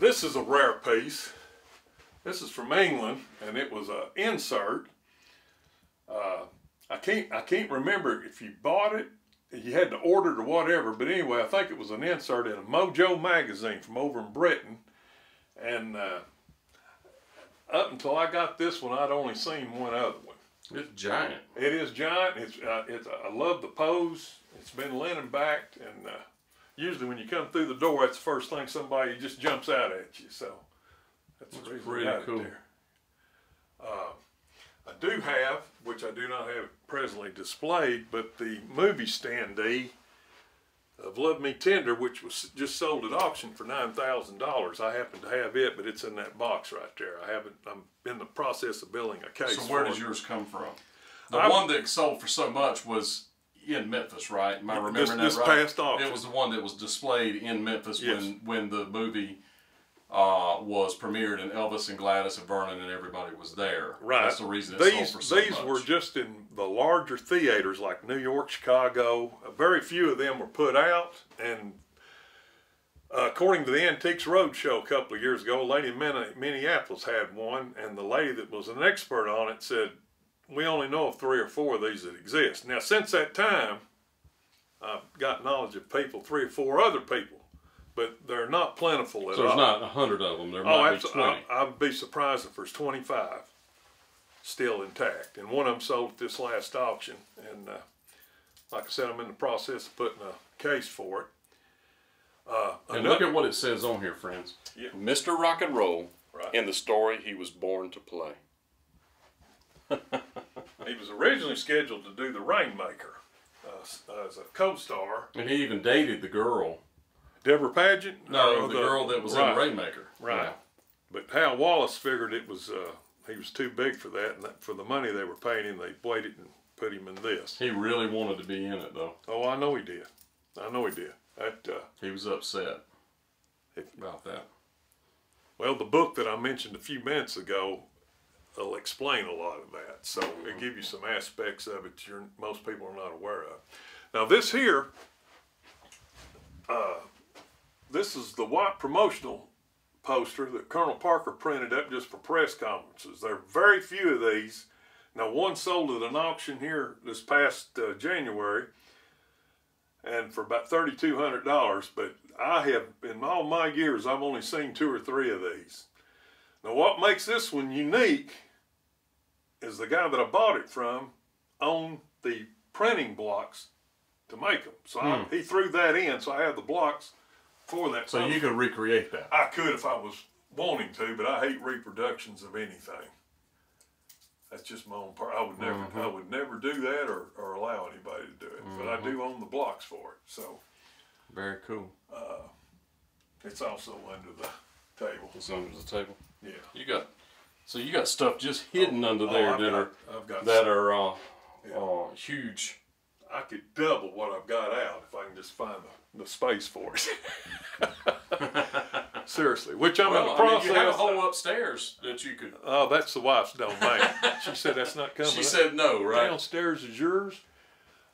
This is a rare piece. This is from England, and it was an insert. I can't remember if you bought it, you had to order it or whatever, but anyway, I think it was an insert in a Mojo magazine from over in Britain. And up until I got this one, I'd only seen one other one. It's giant. It is giant. I love the pose. It's been linen-backed, and usually when you come through the door, that's the first thing somebody just jumps out at you. So that's the reason I got it there. I do have, which I do not have presently displayed, but the movie standee of Love Me Tender, which was just sold at auction for $9,000. I happen to have it, but it's in that box right there. I haven't, I'm in the process of building a case. So where does yours come from? The one that sold for so much was in Memphis, right? Am I remembering that right? This past auction. It was the one that was displayed in Memphis, yes, when the movie was premiered, and Elvis and Gladys and Vernon and everybody was there. Right. That's the reason it sold for so much. These were just in the larger theaters like New York, Chicago. Very few of them were put out. And according to the Antiques Roadshow a couple of years ago, a lady in Minneapolis had one, and the lady that was an expert on it said, we only know of 3 or 4 of these that exist. Now, since that time, I've got knowledge of 3 or 4 other people, but they're not plentiful at all. So there's not 100 of them. There might be 20. I'd be surprised if there's 25 still intact. And one of them sold at this last auction. And like I said, I'm in the process of putting a case for it. And look at what it says on here, friends. Yeah. Mr. Rock and Roll, right, in the story he was born to play. He was originally scheduled to do The Rainmaker as a co-star. And he even dated the girl. Deborah Padgett? No, the girl that was in Rainmaker. Right. Yeah. But Hal Wallace figured it was he was too big for that, and that for the money they were paying him, they waited and put him in this. He really wanted to be in it, though. Oh, I know he did. I know he did. That he was upset about that. Well, the book that I mentioned a few minutes ago will explain a lot of that, so it'll give you some aspects of it most people are not aware of. Now, this here... this is the white promotional poster that Colonel Parker printed up just for press conferences. There are very few of these. Now, one sold at an auction here this past January, and for about $3,200, but I have, in all my years, I've only seen 2 or 3 of these. Now, what makes this one unique is the guy that I bought it from owned the printing blocks to make them. So he threw that in, so I have the blocks for that. So you could recreate that? I could if I was wanting to, but I hate reproductions of anything. That's just my own part. I would never, I would never do that or allow anybody to do it. But I do own the blocks for it. So very cool. It's also under the table. It's under the table. Yeah. You got, so you got stuff just hidden under there that are huge. I could double what I've got out if I can just find the space for it. Seriously, which I'm in the process. I mean, you have a hole upstairs that you could. Oh, that's the wife's domain. She said that's not coming. She said no, right? Downstairs is yours.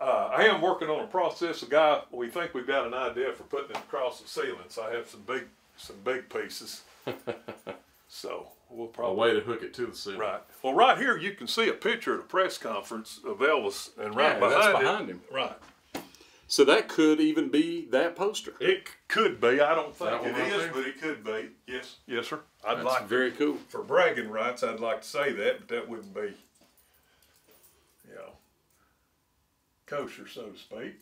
I am working on a process. We think we've got an idea for putting it across the ceiling. So I have some big pieces. So we'll probably a way to hook it to the ceiling. Right. Well, right here you can see a picture at a press conference of Elvis, and right behind him. Right. So that could even be that poster. It could be. I don't think it is, but it could be. Yes. Yes, sir. That's very cool. For bragging rights, I'd like to say that, but that wouldn't be, you know, kosher, so to speak.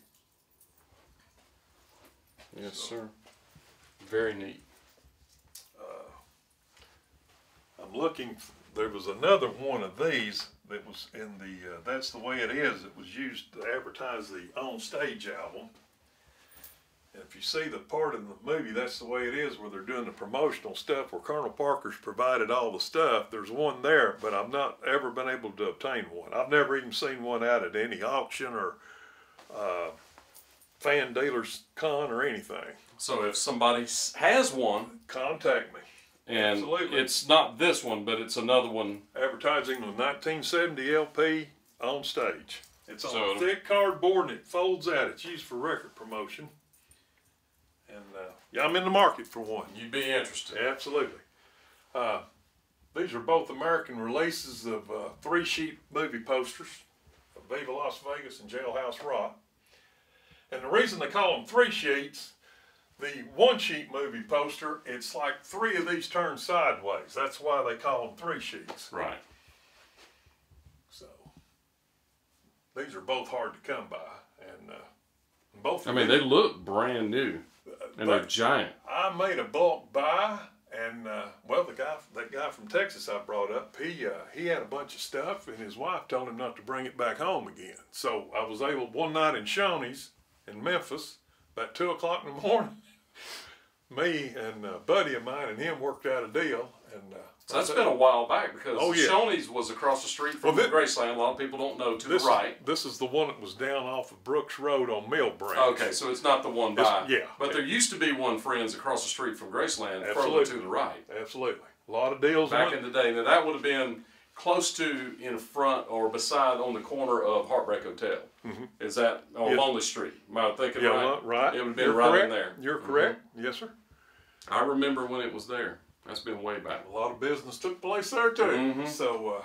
Yes, sir. Very neat. I'm looking, there was another one of these that was in the That's the Way It Is, that was used to advertise the On Stage album. And if you see the part in the movie That's the Way It Is where they're doing the promotional stuff where Colonel Parker's provided all the stuff, there's one there, but I've not ever been able to obtain one. I've never even seen one out at any auction or fan dealers con or anything. So if somebody has one, contact me. And absolutely, it's not this one, but it's another one. Advertising the 1970 LP On Stage. It's on thick cardboard and it folds out. It's used for record promotion. And yeah, I'm in the market for one. You'd be interested. Absolutely. These are both American releases of three-sheet movie posters, Viva Las Vegas and Jailhouse Rock. And the reason they call them three sheets, the one-sheet movie poster, it's like three of these turn sideways. That's why they call them three sheets. Right. So these are both hard to come by, and both. I mean, they look brand new, and they're giant. I made a bulk buy, and well, that guy from Texas I brought up, he had a bunch of stuff, and his wife told him not to bring it back home again. So I was able one night in Shoney's in Memphis, about 2 o'clock in the morning. Me and a buddy of mine and him worked out a deal, and so that's been a while back, because Shoney's was across the street from Graceland. A lot of people don't know to the right. This is the one that was down off of Brooks Road on Mill Branch. Okay, so it's not the one by. Yeah. But there used to be one, Friends, across the street from Graceland, further to the right. Absolutely. A lot of deals back in the day. Now, that would have been close to, in front or beside, on the corner of Heartbreak Hotel. Mm-hmm. Is that on Lonely Street? Am I thinking right? It would have been right in there. You're correct. Yes, sir. I remember when it was there. That's been way back. A lot of business took place there too. Mm-hmm. So,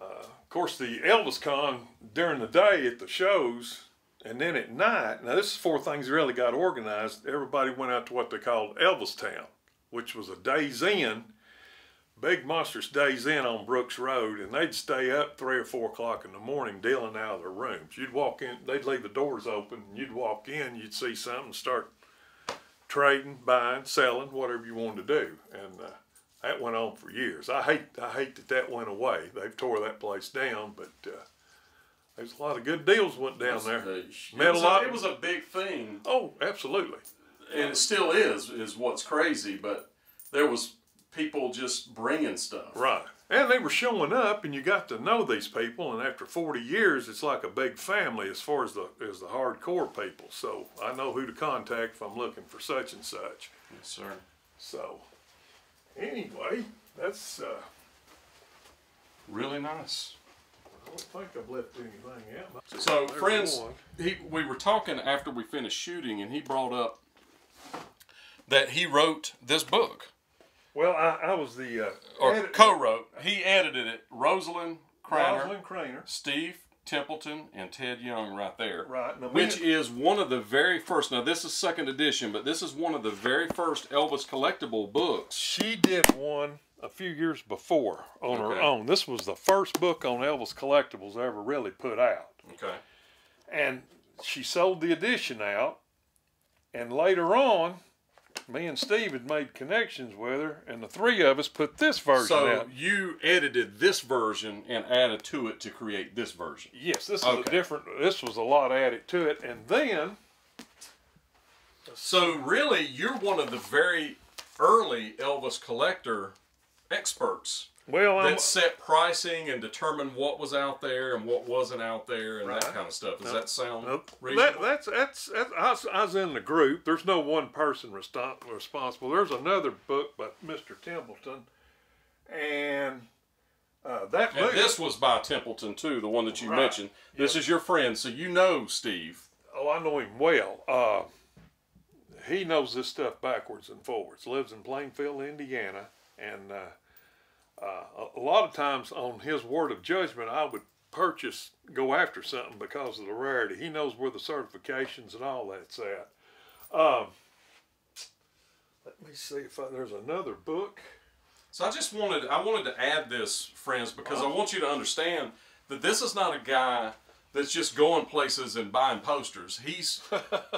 of course, the Elvis Con during the day at the shows, and then at night. Now, this is four things really got organized. Everybody went out to what they called Elvis Town, which was a Days Inn, big monstrous Days Inn on Brooks Road, and they'd stay up 3 or 4 o'clock in the morning dealing out of their rooms. You'd walk in, they'd leave the doors open, and you'd walk in, you'd see something, start trading, buying, selling, whatever you wanted to do, and that went on for years. I hate that that went away. They've tore that place down, but there's a lot of good deals went down there. It was a big thing. Oh, absolutely. And it still is what's crazy. But there was people just bringing stuff. Right. And they were showing up, and you got to know these people. And after 40 years, it's like a big family as far as the hardcore people. So I know who to contact if I'm looking for such and such. Yes, sir. So anyway, that's really nice. I don't think I've left anything out. So Friends, we were talking after we finished shooting, and he brought up that he wrote this book. Well, I was the co-wrote. He edited it. Rosalind Craner, Steve Templeton, and Ted Young, right there. Right. Now, which is one of the very first. Now, this is second edition, but this is one of the very first Elvis collectible books. She did one a few years before on her own. This was the first book on Elvis collectibles I ever really put out. Okay. And she sold the edition out, and later on, me and Steve had made connections with her, and the three of us put this version out. So you edited this version and added to it to create this version. Yes, this is a different. This was a lot added to it, and then. So really, you're one of the very early Elvis collector experts. Well, that set pricing and determined what was out there and what wasn't out there and that kind of stuff. Does that sound reasonable? That's I was in the group. There's no one person responsible. There's another book by Mr. Templeton, and that book, this was by Templeton too, the one that you mentioned. This is your friend, so you know Steve. Oh, I know him well. He knows this stuff backwards and forwards. Lives in Plainfield, Indiana, and a lot of times on his word of judgment, I would go after something because of the rarity. He knows where the certifications and all that's at. Let me see if there's another book. So I wanted to add this, Friends, because I want you to understand that this is not a guy that's just going places and buying posters. He's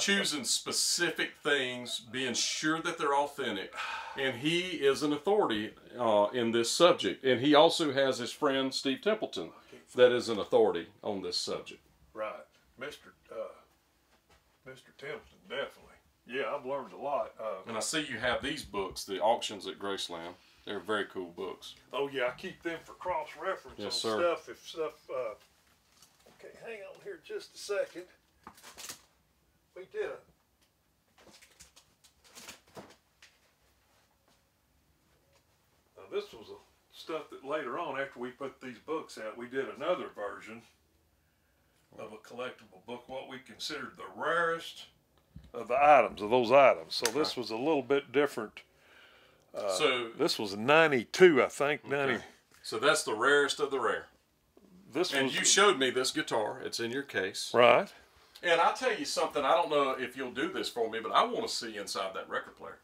choosing specific things, being sure that they're authentic, and he is an authority in this subject. And he also has his friend Steve Templeton that is an authority on this subject. Right. Mr. Templeton, definitely. Yeah, I've learned a lot. And I see you have these books, the auctions at Graceland. They're very cool books. Oh, yeah, I keep them for cross-reference on stuff. If stuff... Okay, hang on here just a second. We did it. Now, this was stuff that later on, after we put these books out, we did another version of a collectible book, what we considered the rarest of the items, of those items. So this was a little bit different. So this was 92, I think. 90. Okay. So that's the rarest of the rare. This and was, you showed me this guitar. It's in your case. Right. And I'll tell you something. I don't know if you'll do this for me, but I want to see inside that record player.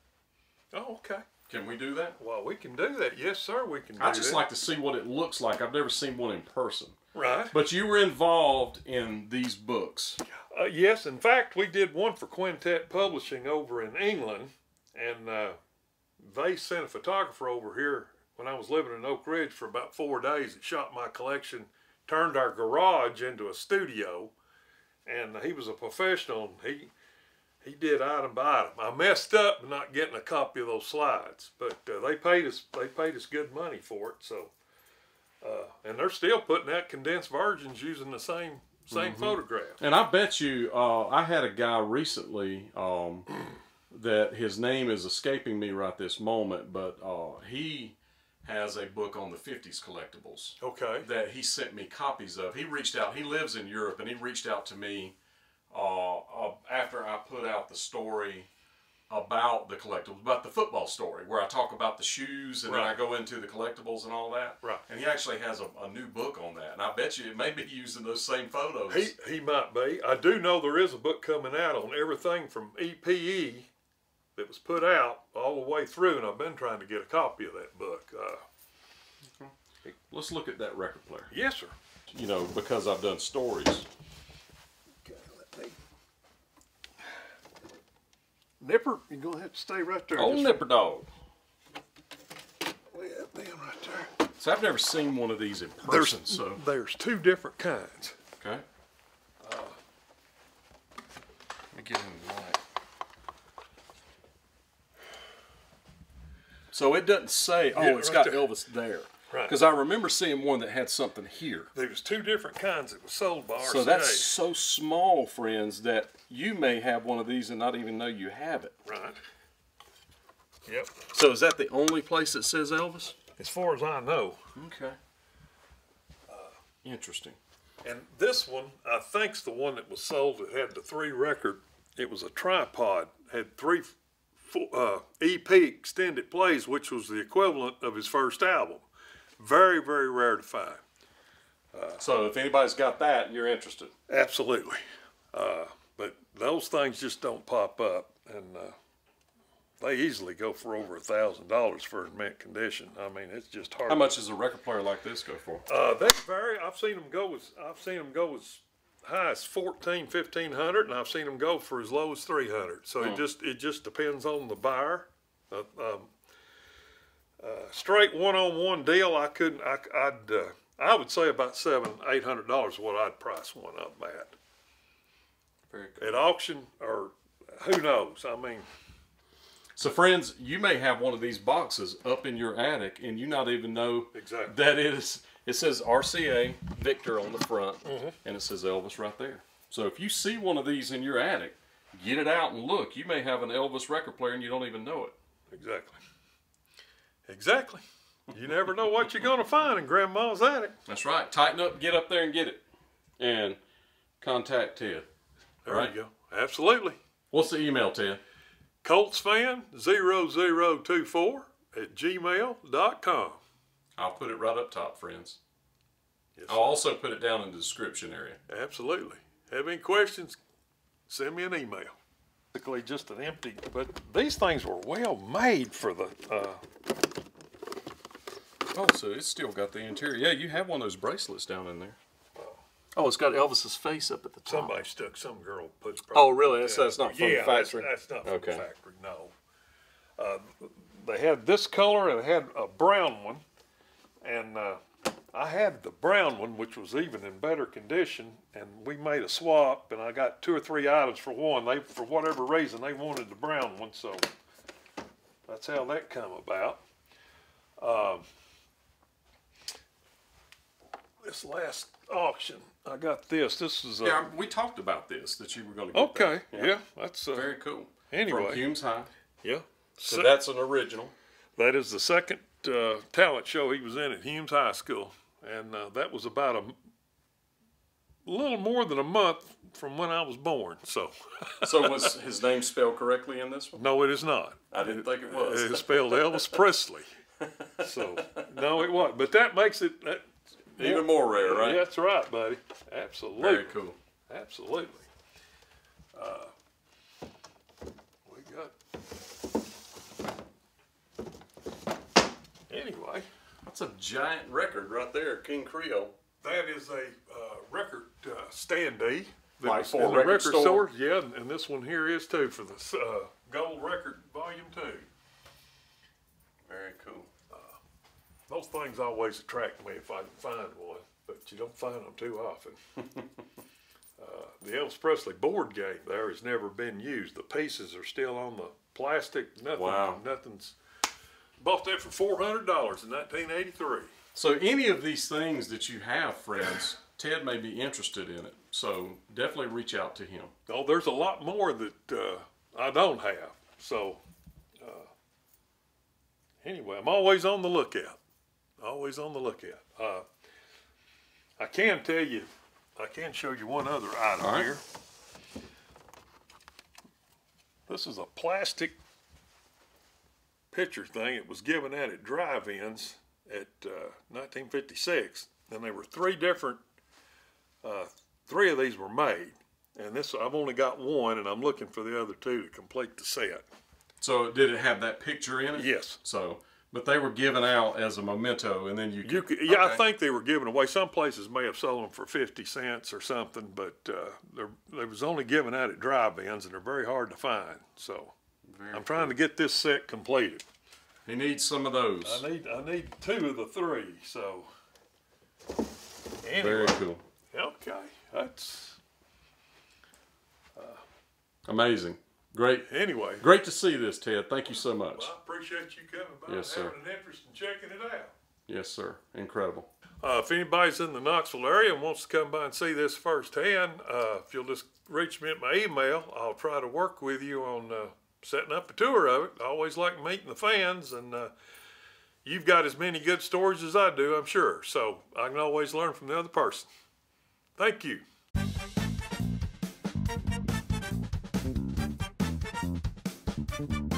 Oh, okay. Can we do that? Well, we can do that. Yes, sir, we can do that. I just like to see what it looks like. I've never seen one in person. Right. But you were involved in these books. Yes. In fact, we did one for Quintet Publishing over in England. And they sent a photographer over here when I was living in Oak Ridge for about 4 days. It shot my collection, turned our garage into a studio. And he was a professional. He did item by item. I messed up not getting a copy of those slides, but they paid us good money for it. So, and they're still putting out condensed versions using the same photograph. And I bet you, I had a guy recently that his name is escaping me right this moment, but he has a book on the 50s collectibles. Okay. That he sent me copies of. He reached out. He lives in Europe, and he reached out to me. After I put out the story about the collectibles, about the football story, where I talk about the shoes and then I go into the collectibles and all that. Right. And he actually has a new book on that. And I bet you it may be using those same photos. He might be. I do know there is a book coming out on everything from EPE that was put out all the way through. And I've been trying to get a copy of that book. Let's look at that record player. Yes, sir. You know, because I've done stories. Nipper, you're going to have to stay right there. Old Nipper dog. Lay that down right there. So I've never seen one of these in person. There's two different kinds. Okay. Let me get in the light. So it doesn't say, oh, yeah, it's right got there. Elvis there. Right. Because I remember seeing one that had something here. There was two different kinds that was sold by RCA. So that's so small, friends, that you may have one of these and not even know you have it. Right. Yep. So is that the only place that says Elvis? As far as I know. Okay. Interesting. And this one, I think's the one that was sold that had the three record. It was a tripod. Had three EP extended plays, which was the equivalent of his first album. Very, very rare to find. So if anybody's got that, you're interested. Absolutely. But those things just don't pop up, and they easily go for over $1,000 for a mint condition. I mean, it's just hard. How much does a record player like this go for? They vary. I've seen them go as high as $1,400, $1,500, and I've seen them go for as low as $300. So it just depends on the buyer. Straight one-on-one deal, I would say about $700–800 what I'd price one up at. Very good. At auction, or who knows? I mean, so friends, you may have one of these boxes up in your attic, and you not even know exactly that it says RCA Victor on the front, and it says Elvis right there. So if you see one of these in your attic, get it out and look. You may have an Elvis record player, and you don't even know it. Exactly. Exactly. You never know what you're going to find in Grandma's attic. That's right. Tighten up, get up there and get it. And contact Ted. There you go. Absolutely. What's the email, Ted? ColtsFan0024@gmail.com. I'll put it right up top, friends. Yes, I'll also put it down in the description area. Absolutely. Have any questions, send me an email. Basically just an empty, but these things were well made for the... Oh, so it's still got the interior. Yeah, you have one of those bracelets down in there. Oh, it's got Elvis's face up at the top. Somebody stuck, some girl put... Oh, really? That's not from the factory? That's not from the factory, no. They had this color, and they had a brown one. And I had the brown one, which was even in better condition. And we made a swap, and I got 2 or 3 items for one. They, for whatever reason, they wanted the brown one, so that's how that come about. This last auction, I got this. This is we talked about this, that you were going to get that. Yeah, that's very cool. Anyway. From Humes High. Yeah. So that's an original. That is the second talent show he was in at Humes High School. And that was about a little more than a month from when I was born. So, so was his name spelled correctly in this one? No, it is not. I didn't think it was. It's spelled Elvis Presley. So, no, it wasn't. But that makes it that, even more rare, right? That's right, buddy. Absolutely. Very cool. Absolutely. We got. Anyway, that's a giant record right there, King Creole. That is a record standee. Like for a record store. Yeah, and this one here is too for the Gold Record Volume 2. Very cool. Those things always attract me if I can find one, but you don't find them too often. The Elvis Presley board game there has never been used. The pieces are still on the plastic. Nothing, wow. Nothing's bought that for $400 in 1983. So any of these things that you have, friends, Ted may be interested in it. So definitely reach out to him. Oh, there's a lot more that I don't have. So anyway, I'm always on the lookout. Always on the lookout. I can tell you, I can show you one other item here. This is a plastic picture thing. It was given out at drive-ins at 1956, and there were three different three of these were made, and this I've only got one, and I'm looking for the other two to complete the set. So did it have that picture in it? Yes. So but they were given out as a memento, and then you could yeah, okay. I think they were given away. Some places may have sold them for 50 cents or something, but they was only given out at drive-ins, and they're very hard to find. So I'm trying to get this set completed. He needs some of those. I need two of the three. So anyway. Very cool. Okay, that's amazing. Great. Anyway, great to see this, Ted. Thank you so much. Well, I appreciate you coming by. Yes, sir. Having an interest in checking it out. Yes, sir. Incredible. If anybody's in the Knoxville area and wants to come by and see this firsthand, if you'll just reach me at my email, I'll try to work with you on. Setting up a tour of it. I always like meeting the fans, and you've got as many good stories as I do, I'm sure. So I can always learn from the other person. Thank you.